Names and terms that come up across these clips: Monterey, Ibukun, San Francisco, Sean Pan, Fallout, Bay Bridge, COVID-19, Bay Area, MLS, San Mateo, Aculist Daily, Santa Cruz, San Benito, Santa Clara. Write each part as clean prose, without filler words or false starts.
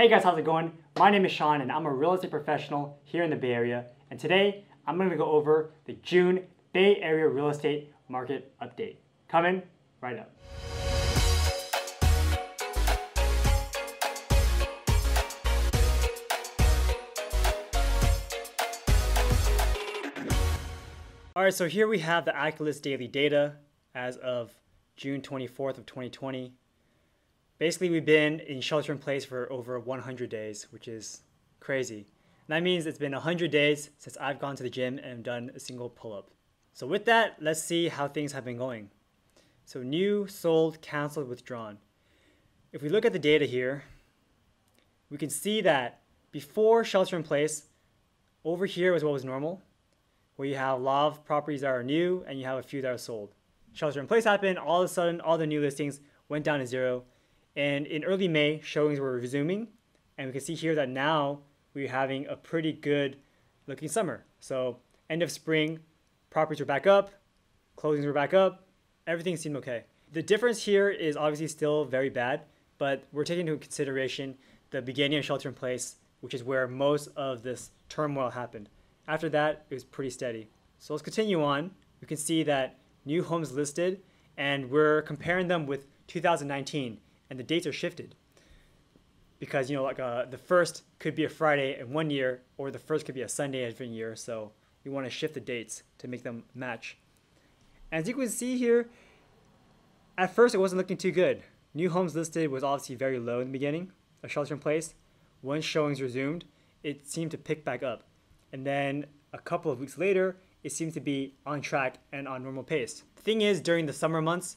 Hey guys, how's it going? My name is Sean and I'm a real estate professional here in the Bay Area, and today I'm going to go over the June Bay Area real estate market update. Coming right up. Alright, so here we have the Aculist Daily data as of June 24th of 2020. Basically, we've been in shelter in place for over 100 days, which is crazy. And that means it's been 100 days since I've gone to the gym and done a single pull-up. So with that, let's see how things have been going. So new, sold, canceled, withdrawn. If we look at the data here, we can see that before shelter in place, over here was what was normal, where you have a lot of properties that are new and you have a few that are sold. Shelter in place happened, all of a sudden, all the new listings went down to zero. And in early May, showings were resuming, and we can see here that now we're having a pretty good looking summer. So end of spring, properties were back up, closings were back up, everything seemed okay. The difference here is obviously still very bad, but we're taking into consideration the beginning of shelter in place, which is where most of this turmoil happened. After that, it was pretty steady. So let's continue on. We can see that new homes listed, and we're comparing them with 2019. And the dates are shifted because, you know, like the first could be a Friday in one year or the first could be a Sunday in a different year. So you want to shift the dates to make them match. As you can see here, at first it wasn't looking too good. New homes listed was obviously very low in the beginning of shelter in place. Once showings resumed, it seemed to pick back up. And then a couple of weeks later, it seemed to be on track and on normal pace. The thing is, during the summer months,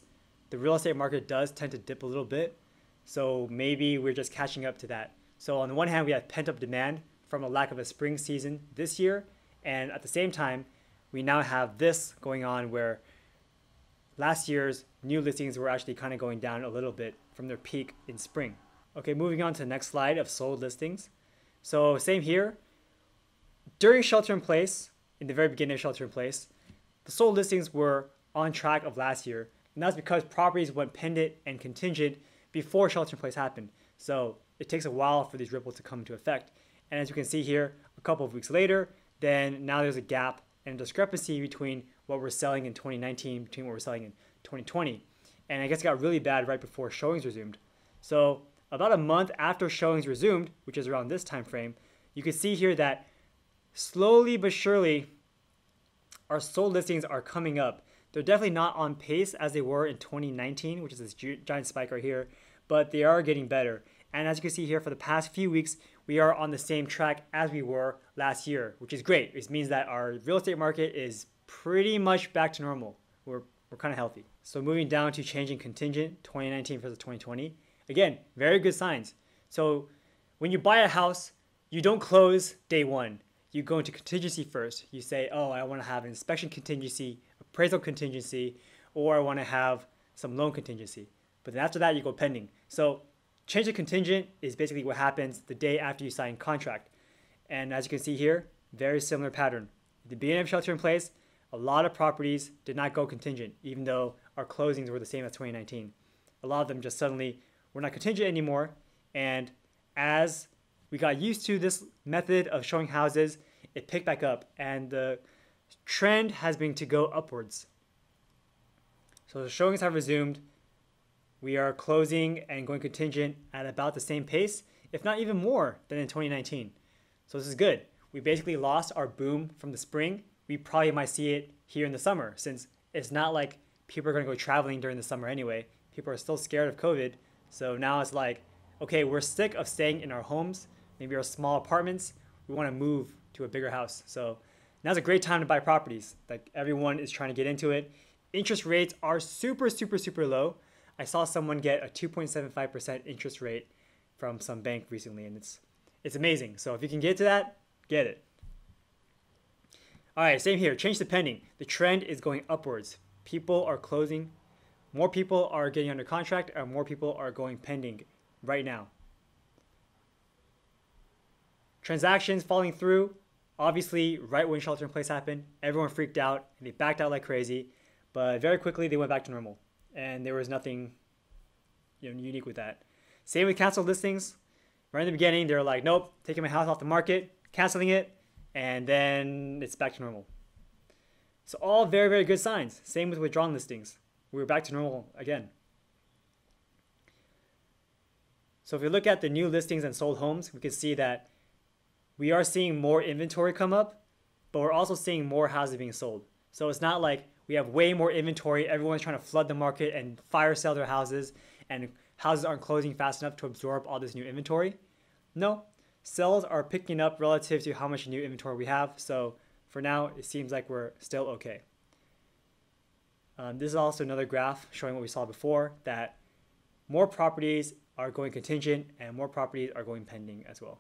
the real estate market does tend to dip a little bit. So maybe we're just catching up to that. So on the one hand, we have pent-up demand from a lack of a spring season this year. And at the same time, we now have this going on where last year's new listings were actually kind of going down a little bit from their peak in spring. Okay, moving on to the next slide of sold listings. So same here. During shelter in place, in the very beginning of shelter in place, the sold listings were on track of last year. And that's because properties went pendant and contingent before shelter-in-place happened. So it takes a while for these ripples to come into effect. And as you can see here, a couple of weeks later, then now there's a gap and a discrepancy between what we're selling in 2019 between what we're selling in 2020. And I guess it got really bad right before showings resumed. So about a month after showings resumed, which is around this time frame, you can see here that slowly but surely, our sold listings are coming up. They're definitely not on pace as they were in 2019, which is this giant spike right here, but they are getting better. And as you can see here, for the past few weeks, we are on the same track as we were last year, which is great. It means that our real estate market is pretty much back to normal. We're kind of healthy. So moving down to changing contingent, 2019 versus 2020. Again, very good signs. So when you buy a house, you don't close day one. You go into contingency first. You say, oh, I want to have an inspection contingency, appraisal contingency, or I want to have some loan contingency. But then after that, you go pending. So change of contingent is basically what happens the day after you sign contract. And as you can see here, very similar pattern. At the beginning of shelter in place, a lot of properties did not go contingent, even though our closings were the same as 2019. A lot of them just suddenly were not contingent anymore. And as we got used to this method of showing houses, it picked back up. And the trend has been to go upwards. So the showings have resumed. We are closing and going contingent at about the same pace, if not even more than in 2019. So this is good. We basically lost our boom from the spring. We probably might see it here in the summer, since it's not like people are going to go traveling during the summer anyway. People are still scared of COVID. So now it's like, okay, we're sick of staying in our homes, maybe our small apartments. We want to move to a bigger house. So now's a great time to buy properties. Like, everyone is trying to get into it. Interest rates are super low. I saw someone get a 2.75% interest rate from some bank recently, and it's amazing. So if you can get to that, get it. All right, same here, change to pending. The trend is going upwards. People are closing. More people are getting under contract, or more people are going pending right now. Transactions falling through. Obviously, right when shelter in place happened, everyone freaked out and they backed out like crazy, but very quickly they went back to normal and there was nothing unique with that. Same with canceled listings. right in the beginning, they're like, nope, taking my house off the market, canceling it, and then it's back to normal. So all very, very good signs. Same with withdrawn listings. We're back to normal again. So if we look at the new listings and sold homes, we can see that we are seeing more inventory come up, but we're also seeing more houses being sold. So it's not like we have way more inventory, everyone's trying to flood the market and fire sell their houses, and houses aren't closing fast enough to absorb all this new inventory. No, sales are picking up relative to how much new inventory we have. So for now, it seems like we're still okay. This is also another graph showing what we saw before, that more properties are going contingent and more properties are going pending as well.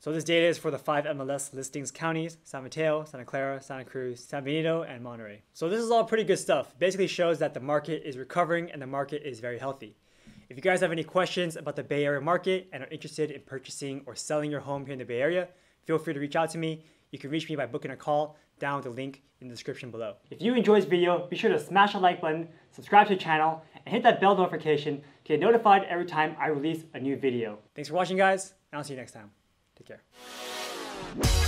So this data is for the 5 MLS listings counties, San Mateo, Santa Clara, Santa Cruz, San Benito, and Monterey. So this is all pretty good stuff. Basically shows that the market is recovering and the market is very healthy. If you guys have any questions about the Bay Area market and are interested in purchasing or selling your home here in the Bay Area, feel free to reach out to me. You can reach me by booking a call down with the link in the description below. If you enjoyed this video, be sure to smash the like button, subscribe to the channel, and hit that bell notification to get notified every time I release a new video. Thanks for watching, guys, and I'll see you next time. Take care.